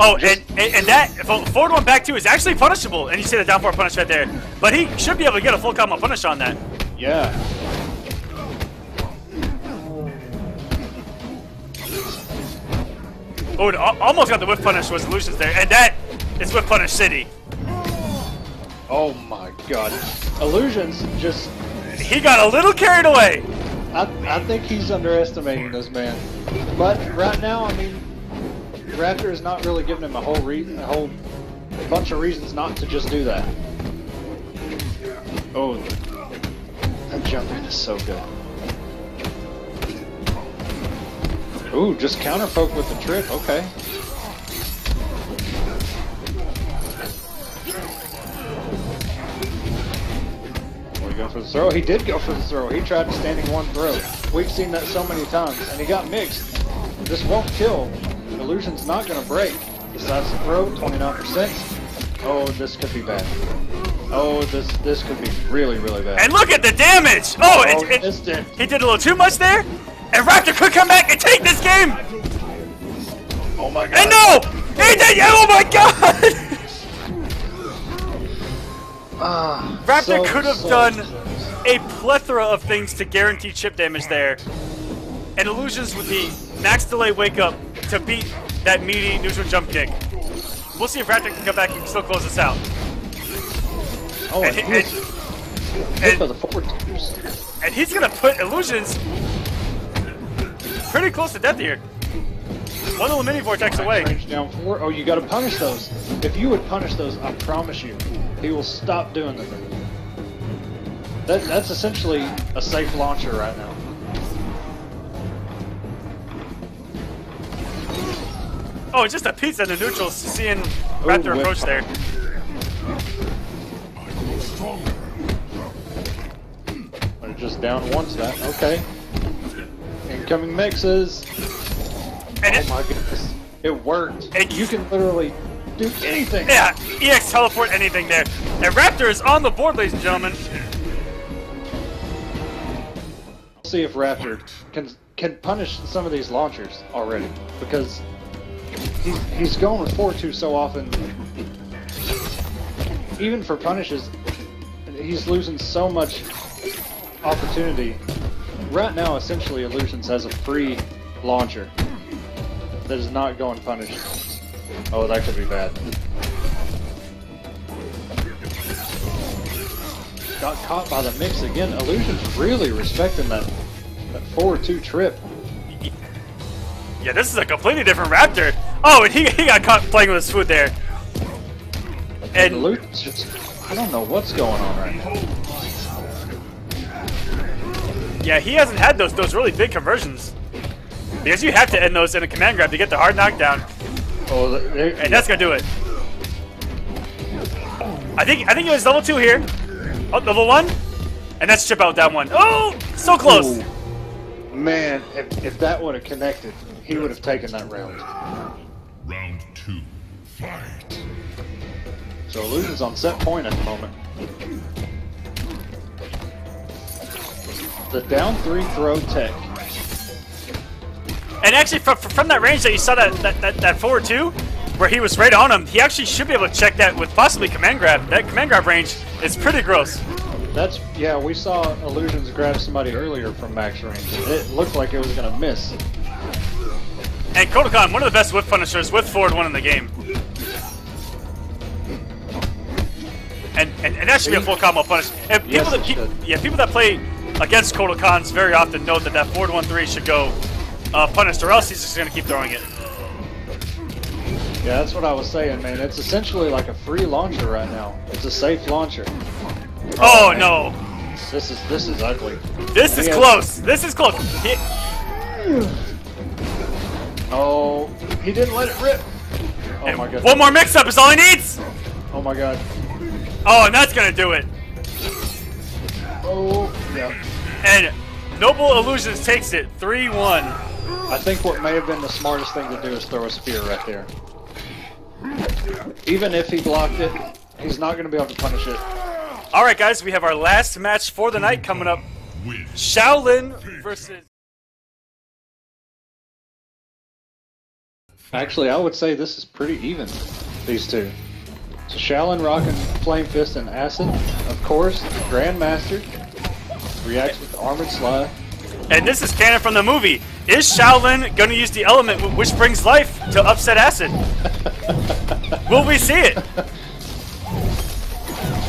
Oh, and, and, and that forward one back two is actually punishable, and you see the down four punish right there. But he should be able to get a full combo punish on that. Yeah. Oh, it almost got the whiff punish with Illusions there, and that is whiff punish city. Oh my god. Illusions just... He got a little carried away. I, I think he's underestimating this man. But right now, I mean, Raptor is not really giving him a whole reason, a whole bunch of reasons not to just do that. Oh, that jump in is so good. Ooh, just counter poke with the trip. Okay. Well, he go for the throw. He did go for the throw. He tried to standing one throw. We've seen that so many times, and he got mixed. This won't kill. Illusion's not going to break. Besides the throw, twenty-nine percent. Oh, this could be bad. Oh, this this could be really, really bad. And look at the damage! Oh, oh it, it, it, he did a little too much there. And Raptor could come back and take this game! Oh my god. And no! He did! Oh my god! uh, Raptor so, could have so, done so. a plethora of things to guarantee chip damage there. And Illusions with the max delay wake up to beat that meaty neutral jump kick. We'll see if Raptor can come back and still close this out. Oh, and, and, and, and, and he's gonna put Illusions pretty close to death here. One little mini vortex away. Down four. Oh, you gotta punish those. If you would punish those, I promise you, he will stop doing them. That, that's essentially a safe launcher right now. Oh, just a pizza in the neutral, seeing Raptor Ooh, approach there. They're just down one to that, okay. Incoming mixes. And oh it, my goodness. It worked. It, you can literally do anything. Yeah, E X teleport anything there. And Raptor is on the board, ladies and gentlemen. Let's see if Raptor can, can punish some of these launchers already, because He's, he's going with four two so often. Even for punishes, he's losing so much opportunity. Right now, essentially, Illusions has a free launcher that is not going punished. Oh, that could be bad. Got caught by the mix again. Illusions really respecting that, that four two trip. Yeah, this is a completely different Raptor. Oh, and he, he got caught playing with his food there. And Luke just, I don't know what's going on right now. Yeah, he hasn't had those those really big conversions. Because you have to end those in a command grab to get the hard knockdown. Oh, there, and that's gonna do it. I think I think it was level two here. Oh, level one? And that's chip out down one. Oh, so close. Ooh. Man, if, if that would have connected, he would have taken that round. Round two, fight. So Illusions on set point at the moment. The down three throw tech. And actually, from, from that range that you saw that that, that that forward two, where he was right on him, he actually should be able to check that with possibly command grab. That command grab range is pretty gross. That's, yeah, we saw Illusions grab somebody earlier from max range. It looked like it was going to miss. And Kotal Kahn, one of the best whiff punishers with forward one in the game. And and, and that should be a full combo punish. And people yes, that keep, yeah, people that play against Kotal Kahn's very often note that that forward one three should go uh, punished, or else he's just going to keep throwing it. Yeah, that's what I was saying, man. It's essentially like a free launcher right now. It's a safe launcher. Oh, oh no. This is this is ugly. This is close. This is close. He... Oh, he didn't let it rip. Oh and my god. One more mix-up is all he needs. Oh my god. Oh, and that's gonna do it. Oh yeah. And Noble Illusions takes it three one. I think what may have been the smartest thing to do is throw a spear right there. Even if he blocked it, he's not gonna be able to punish it. Alright guys, we have our last match for the night coming up. Shaolin versus... Actually, I would say this is pretty even, these two. So Shaolin rocking Flame Fist and Acid. Of course, Grandmaster reacts with the Armored Slide. And this is canon from the movie. Is Shaolin going to use the element which brings life to upset Acid? Will we see it?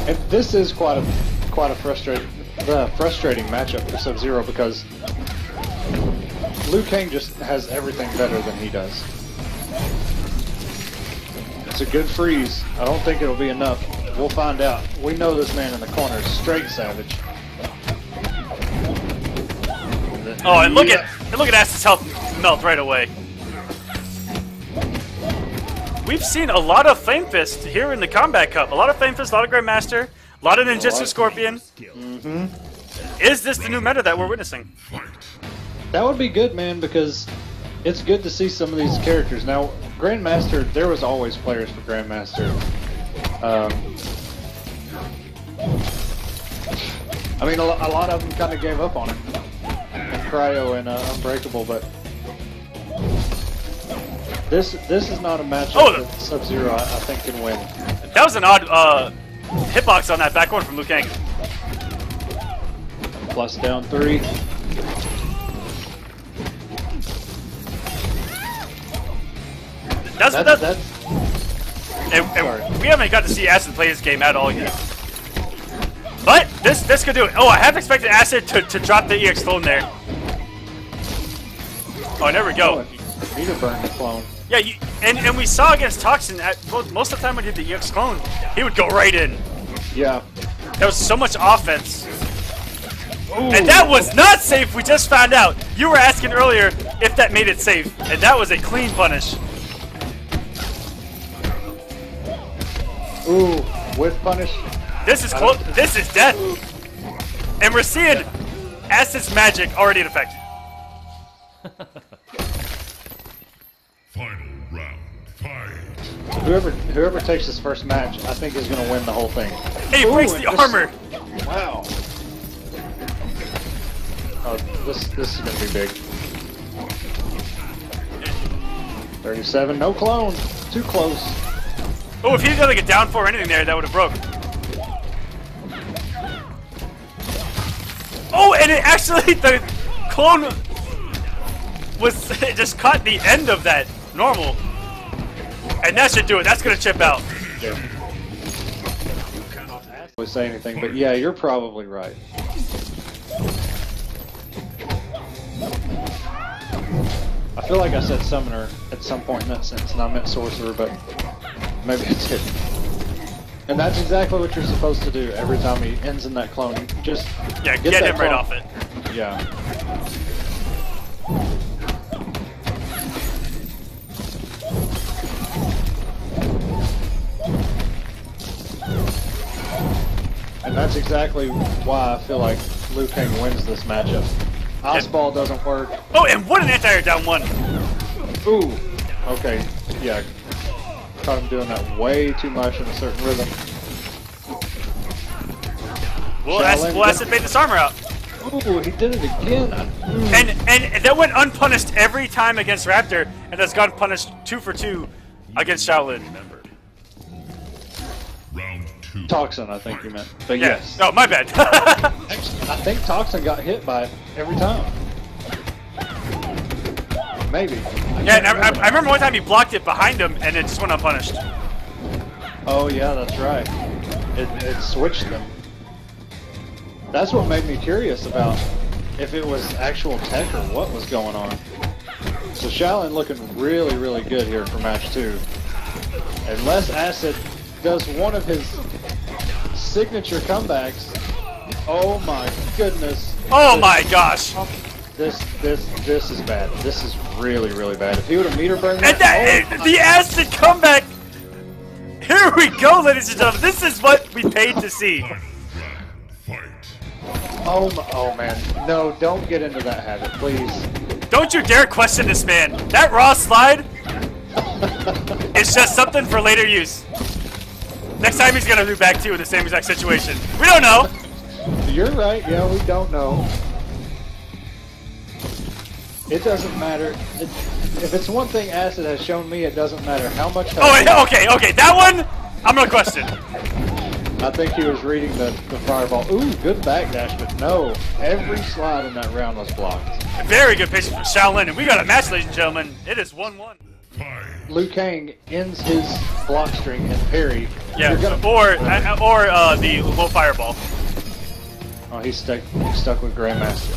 And this is quite a quite a frustrating uh, frustrating matchup for Sub Zero because Liu Kang just has everything better than he does. It's a good freeze. I don't think it'll be enough. We'll find out. We know this man in the corner is straight savage. Oh, and look yeah. at and look at Acid's health melt right away. We've seen a lot of Flame Fist here in the Combat Cup. A lot of Flame Fist, a lot of Grandmaster, a lot of Ninjutsu Scorpion. Mm-hmm. Is this the new meta that we're witnessing? That would be good, man, because it's good to see some of these characters. Now, Grandmaster, there was always players for Grandmaster. Um, I mean, a lot of them kind of gave up on it. Cryo and uh, Unbreakable, but... This this is not a matchup oh, that Sub-Zero I, I think can win. That was an odd uh, hitbox on that back one from Liu Kang. Plus down three. That's that, that's. that's... And, and we haven't got to see Acid play this game at all yet. But this this could do it. Oh, I have expected Acid to to drop the E X clone there. Oh, and there we go. Peter burned the clone. Yeah, you, and, and we saw against Toxin, at, most of the time when he did the E X clone, he would go right in. Yeah. There was so much offense. Ooh. And that was not safe, we just found out. You were asking earlier if that made it safe, and that was a clean punish. Ooh, with punish. This is close. This is death. Ooh. And we're seeing yeah. Acid's magic already in effect. Final round, fight. Whoever whoever takes this first match, I think is going to win the whole thing. Hey, he breaks the this, armor. Wow. Oh, this this is going to be big. thirty-seven, no clone. Too close. Oh, if he didn't get down for anything there, that would have broke. Oh, and it actually the clone was it just caught the end of that. Normal. And that should do it. That's going to chip out. Yeah. I don't say anything, but yeah, you're probably right. I feel like I said summoner at some point in that sentence, and I meant sorcerer, but maybe I did. And that's exactly what you're supposed to do every time he ends in that clone. Just yeah, get, get him clone. right off it. Yeah. And that's exactly why I feel like Liu Kang wins this matchup. Osball doesn't work. Oh, and what an anti-air down one! Ooh. Okay, yeah. Caught him doing that way too much in a certain rhythm. Well, Acid, well, Acid made this armor out. Ooh, he did it again. And, and that went unpunished every time against Raptor, and that's gotten punished two for two against Shaolin. Toxin, I think you meant. But yeah. yes. Oh, my bad. Actually, I think Toxin got hit by it every time. Maybe. I yeah, and I, remember. I remember one time he blocked it behind him and it just went unpunished. Oh, yeah, that's right. It, it switched them. That's what made me curious about if it was actual tech or what was going on. So Shaolin looking really, really good here for match two. Unless Acid does one of his signature comebacks. Oh my goodness. Oh this, my gosh. This this this is bad. This is really, really bad. If he would have meter burned that, and that oh, it, the Acid comeback. Here we go, ladies and gentlemen. This is what we paid to see. Oh, my, oh man. No, don't get into that habit, please. Don't you dare question this man. That raw slide is just something for later use. Next time he's gonna do back two in the same exact situation. We don't know. You're right. Yeah, we don't know. It doesn't matter. It, if it's one thing Acid has shown me, it doesn't matter how much. Oh, wait, okay, okay. That one, I'm gonna question. I think he was reading the, the fireball. Ooh, good backdash, but no. Every slide in that round was blocked. Very good patience for Shaolin, and we got a match, ladies and gentlemen. It is one one. Liu Kang ends his block string and parry. Yeah, gonna... or or uh, the low fireball. Oh, he's stuck, he's stuck with Grandmaster.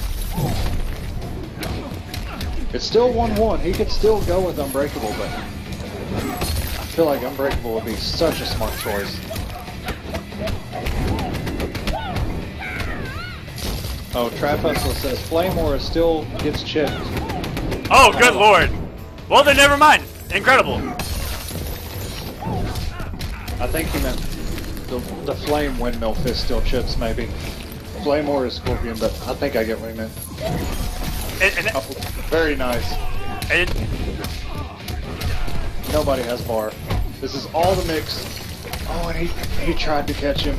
It's still one one. He could still go with Unbreakable, but I feel like Unbreakable would be such a smart choice. Oh, Trap Hustle says Flamor still gets chipped. Oh, good lord. Well, then never mind. Incredible. I think he meant the, the Flame Windmill Fist still chips, maybe. Flamor is Scorpion, but I think I get what he meant. And, and oh, very nice. And nobody has bar. This is all the mix. Oh, and he, he tried to catch him.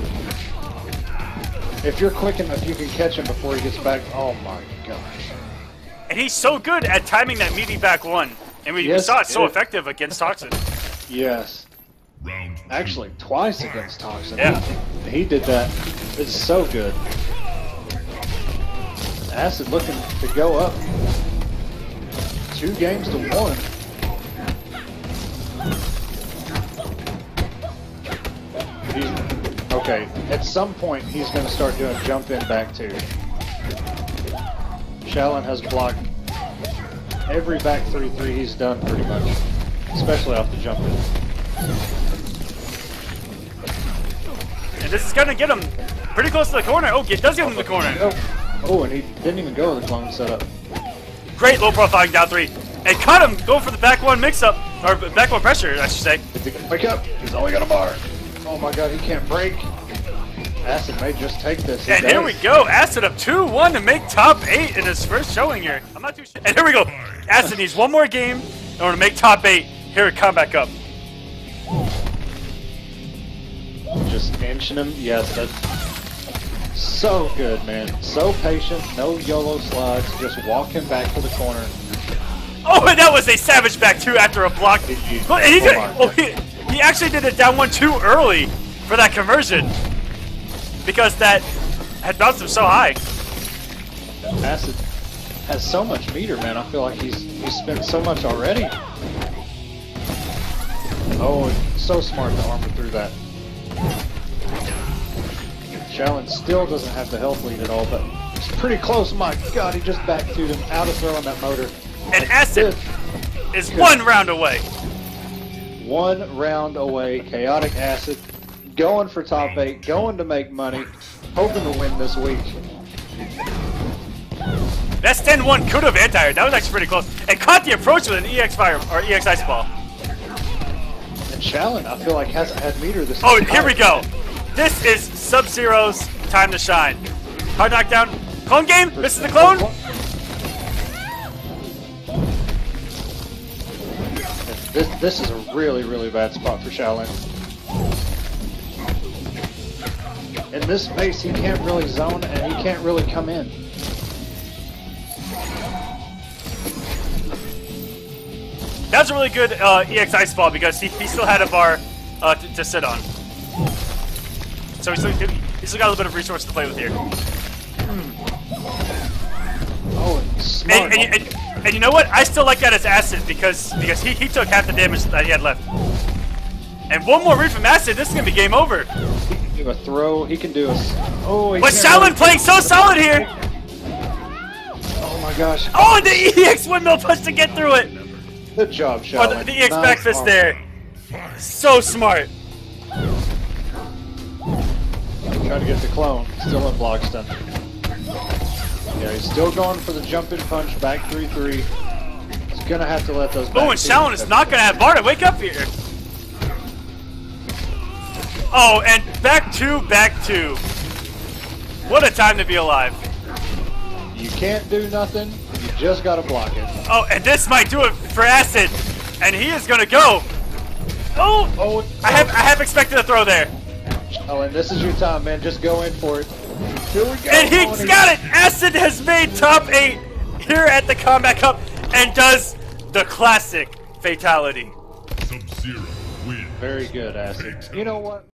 If you're quick enough, you can catch him before he gets back. Oh my gosh. And he's so good at timing that meaty back one. And we, yes, we saw it so it. effective against Toxin. Yes. Actually, twice against Toxin. Yeah. He, he did that. It's so good. Acid looking to go up. Two games to one. He's, Okay, at some point he's going to start doing jump in back two. Shaolin has blocked every back three three he's done pretty much, especially off the jump in. And this is going to get him pretty close to the corner. Oh, it does get him to the corner. Oh, and he didn't even go with the clone setup. Great low profiling down three. And caught him going for the back one mix up, or back one pressure, I should say. Wake up, he's only got a bar. Oh my god, he can't break. Acid may just take this. He and does. Here we go. Acid up two one to make top eight in his first showing here. I'm not too sure. And here we go. Acid needs one more game in order to make top eight here at Combat Cup. Just inching him. Yes, that's so good, man. So patient. No YOLO slides. Just walk him back to the corner. Oh, and that was a savage back two after a block. He, he, oh, and he did. Oh, he, He actually did it down one too early for that conversion because that had bounced him so high. Acid has so much meter, man. I feel like he's he's spent so much already. Oh, so smart to armor through that. Shaolin still doesn't have the health lead at all, but it's pretty close. My god, he just back to him out of throwing that motor. And Acid is one round away. One round away, Chaotic Acid, going for top eight, going to make money, hoping to win this week. That's ten one, could have anti-aired. That was actually pretty close. And caught the approach with an E X fire, or E X ice ball. And Shaolin, I feel like, hasn't had meter this Oh, here we go. This is Sub-Zero's time to shine. Hard knockdown, clone game, misses the clone. This, this is a really, really bad spot for Shaolin. In this space, he can't really zone and he can't really come in. That's a really good uh, E X ice ball because he, he still had a bar uh, to, to sit on. So he's still, he's still got a little bit of resource to play with here. Oh, it's smart. And, and, and, And you know what? I still like that as Acid because because he, he took half the damage that he had left. And one more read from Acid, this is gonna be game over. do a throw. He can do a. Oh, he What's Shaolin playing so solid here? Oh my gosh. Oh, and the E X windmill punch to get through it. Good job, Shaolin. Oh, the, the E X nice back fist there. So smart. Trying to get the clone. Still in block stun. Yeah, he's still going for the jump in punch. Back three three. He's gonna have to let those. Oh, and Shaolin is not gonna have Barda. Wake up here. Oh, and back two, back two. What a time to be alive. You can't do nothing. You just gotta block it. Oh, and this might do it for Acid. And he is gonna go. Oh, oh I have I have expected a throw there. Oh, and this is your time, man. Just go in for it. Here we go. And he's oh, got it. Acid has made top eight here at the Combat Cup and does the classic fatality. Sub Zero wins. Very good, Acid. You know what?